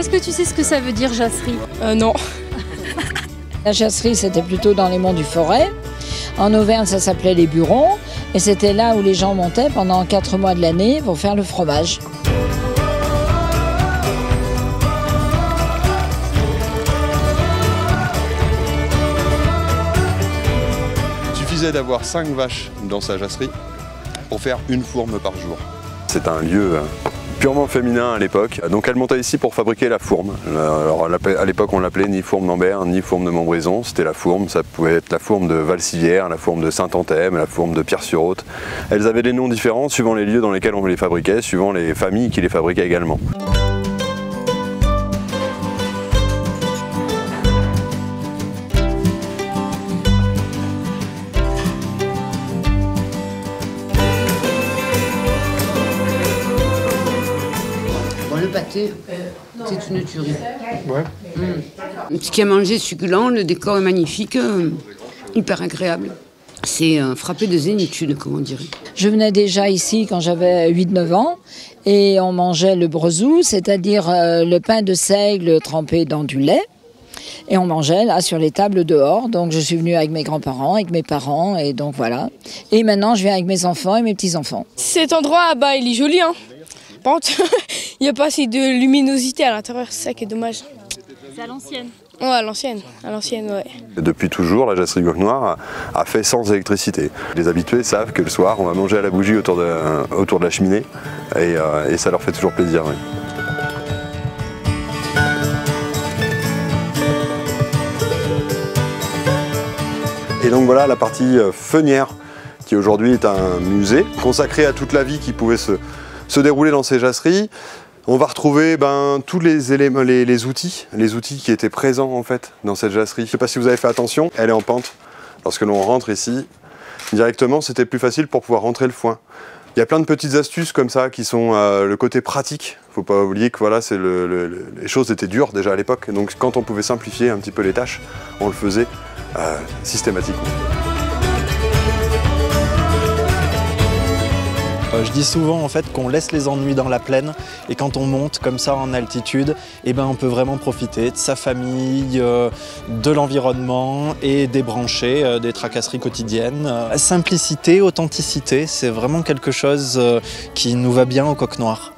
Est-ce que tu sais ce que ça veut dire, jasserie ? Non. La jasserie, c'était plutôt dans les monts du Forêt. En Auvergne, ça s'appelait les Burons. Et c'était là où les gens montaient pendant 4 mois de l'année pour faire le fromage. Il suffisait d'avoir 5 vaches dans sa jasserie pour faire une fourme par jour. C'est un lieu purement féminin à l'époque. Donc elle montait ici pour fabriquer la fourme. Alors à l'époque on l'appelait ni fourme d'Ambert, ni fourme de Montbrison, c'était la fourme. Ça pouvait être la fourme de Valsivière, la fourme de Saint-Anthème, la fourme de Pierre-sur-Haute. Elles avaient des noms différents suivant les lieux dans lesquels on les fabriquait, suivant les familles qui les fabriquaient également. Le pâté, c'est une tuerie. Ouais. Mmh. Ce qui est mangé succulent, le décor est magnifique, hyper agréable. C'est frappé de zénitude, comme on dirait. Je venais déjà ici quand j'avais 8-9 ans et on mangeait le brezou, c'est-à-dire le pain de seigle trempé dans du lait. Et on mangeait là sur les tables dehors, donc je suis venue avec mes grands-parents, avec mes parents, et donc voilà. Et maintenant je viens avec mes enfants et mes petits-enfants. Cet endroit, bah, il est joli, hein. Par contre, il n'y a pas assez de luminosité à l'intérieur, c'est ça qui est dommage. C'est à l'ancienne. Ouais, à l'ancienne, ouais. Depuis toujours, la jasserie du coq noir a fait sans électricité. Les habitués savent que le soir, on va manger à la bougie autour de la cheminée, et ça leur fait toujours plaisir, oui. Et donc voilà la partie fenière, qui aujourd'hui est un musée, consacré à toute la vie qui pouvait se dérouler dans ces jasseries. On va retrouver tous les éléments, les outils qui étaient présents en fait dans cette jasserie. Je ne sais pas si vous avez fait attention, elle est en pente. Lorsque l'on rentre ici, directement, c'était plus facile pour pouvoir rentrer le foin. Il y a plein de petites astuces comme ça qui sont le côté pratique. Il ne faut pas oublier que voilà, c'est les choses étaient dures déjà à l'époque. Donc quand on pouvait simplifier un petit peu les tâches, on le faisait systématiquement. Je dis souvent en fait qu'on laisse les ennuis dans la plaine et quand on monte comme ça en altitude, eh ben, on peut vraiment profiter de sa famille, de l'environnement et débrancher des tracasseries quotidiennes. Simplicité, authenticité, c'est vraiment quelque chose qui nous va bien au Coq Noir.